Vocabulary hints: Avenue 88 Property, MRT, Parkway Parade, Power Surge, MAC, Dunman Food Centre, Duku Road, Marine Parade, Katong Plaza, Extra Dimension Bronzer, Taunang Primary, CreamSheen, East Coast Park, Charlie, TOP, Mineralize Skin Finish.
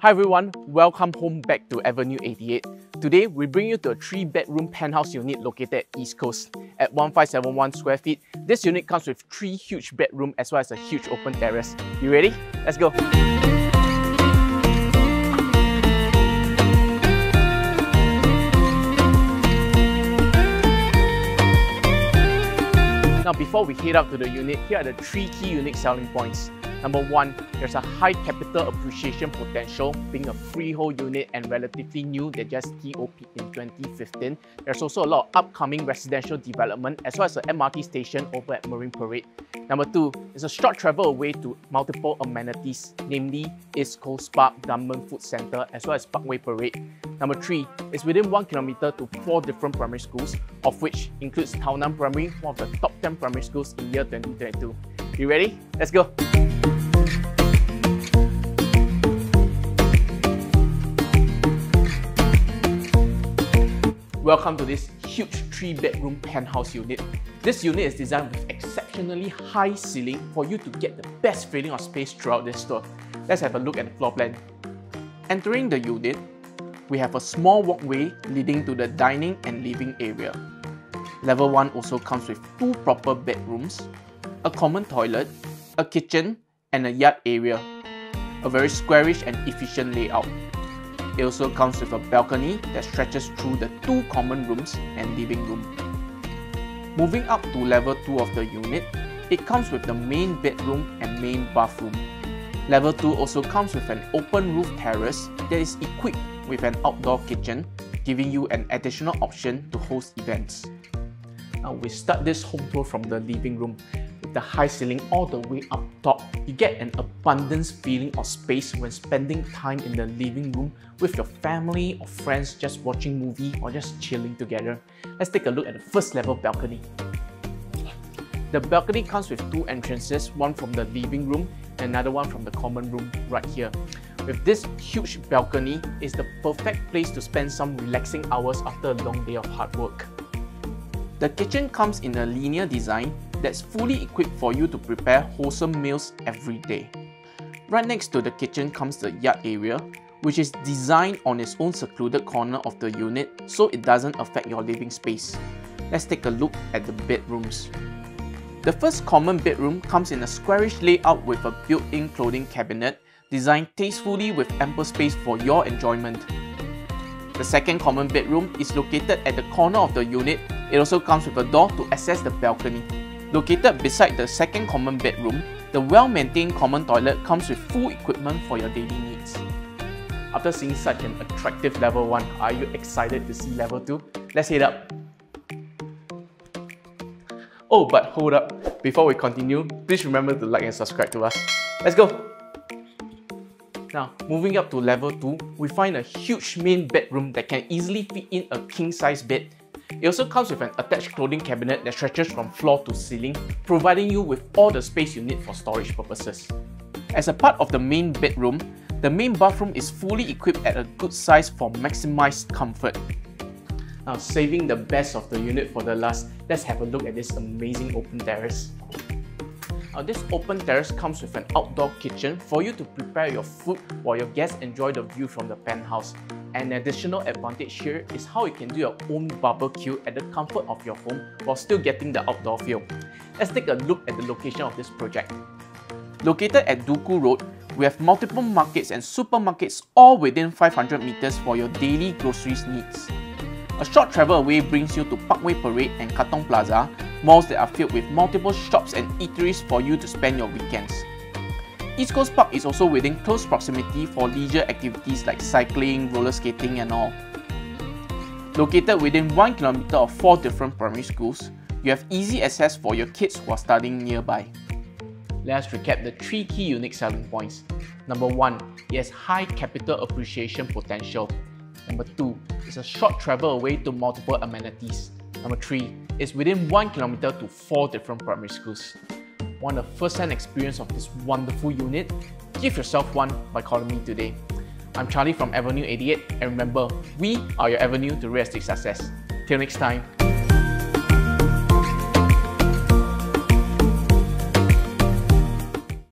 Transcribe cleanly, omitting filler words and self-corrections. Hi everyone, welcome home back to Avenue 88. Today, we bring you to a 3-bedroom penthouse unit located at East Coast. At 1571 square feet, this unit comes with 3 huge bedrooms as well as a huge open terrace. You ready? Let's go! Now, before we head up to the unit, here are the 3 key unique selling points. Number 1, there's a high capital appreciation potential. Being a freehold unit and relatively new, they just TOP in 2015. There's also a lot of upcoming residential development as well as an MRT station over at Marine Parade. Number 2, it's a short travel away to multiple amenities, namely East Coast Park, Dunman Food Centre as well as Parkway Parade. Number 3, it's within 1 kilometre to 4 different primary schools, of which includes Taunang Primary, one of the top 10 primary schools in year 2022. You ready? Let's go! Welcome to this huge 3-bedroom penthouse unit. This unit is designed with exceptionally high ceiling for you to get the best feeling of space throughout this tour. Let's have a look at the floor plan. Entering the unit, we have a small walkway leading to the dining and living area. Level 1 also comes with 2 proper bedrooms, a common toilet, a kitchen, and a yard area. A very squarish and efficient layout. It also comes with a balcony that stretches through the 2 common rooms and living room. Moving up to level 2 of the unit, it comes with the main bedroom and main bathroom. Level 2 also comes with an open roof terrace that is equipped with an outdoor kitchen, giving you an additional option to host events. Now we start this home tour from the living room. With the high ceiling all the way up top, you get an abundance feeling of space when spending time in the living room with your family or friends, just watching movie or just chilling together. Let's take a look at the first level balcony. The balcony comes with 2 entrances, one from the living room and another one from the common room right here. With this huge balcony, it's the perfect place to spend some relaxing hours after a long day of hard work. The kitchen comes in a linear design that's fully equipped for you to prepare wholesome meals every day. Right next to the kitchen comes the yard area, which is designed on its own secluded corner of the unit so it doesn't affect your living space. Let's take a look at the bedrooms. The first common bedroom comes in a squarish layout with a built-in clothing cabinet designed tastefully with ample space for your enjoyment. The second common bedroom is located at the corner of the unit. It also comes with a door to access the balcony. Located beside the second common bedroom, the well-maintained common toilet comes with full equipment for your daily needs. After seeing such an attractive level 1, are you excited to see level 2? Let's head up! Oh, but hold up! Before we continue, please remember to like and subscribe to us. Let's go! Now, moving up to level 2, we find a huge main bedroom that can easily fit in a king-size bed. It also comes with an attached clothing cabinet that stretches from floor to ceiling, providing you with all the space you need for storage purposes. As a part of the main bedroom, the main bathroom is fully equipped at a good size for maximized comfort. Now, saving the best of the unit for the last, let's have a look at this amazing open terrace. Now, this open terrace comes with an outdoor kitchen for you to prepare your food while your guests enjoy the view from the penthouse. An additional advantage here is how you can do your own barbecue at the comfort of your home while still getting the outdoor feel. Let's take a look at the location of this project. Located at Duku Road, we have multiple markets and supermarkets all within 500 meters for your daily groceries needs. A short travel away brings you to Parkway Parade and Katong Plaza, malls that are filled with multiple shops and eateries for you to spend your weekends. East Coast Park is also within close proximity for leisure activities like cycling, roller skating and all. Located within 1 kilometer of 4 different primary schools, you have easy access for your kids who are studying nearby. Let's recap the 3 key unique selling points. Number 1, it has high capital appreciation potential. Number 2, it's a short travel away to multiple amenities. Number 3, it's within 1 kilometer to 4 different primary schools. Want a first-hand experience of this wonderful unit? Give yourself one by calling me today. I'm Charlie from Avenue 88, and remember, we are your avenue to realistic success. Till next time.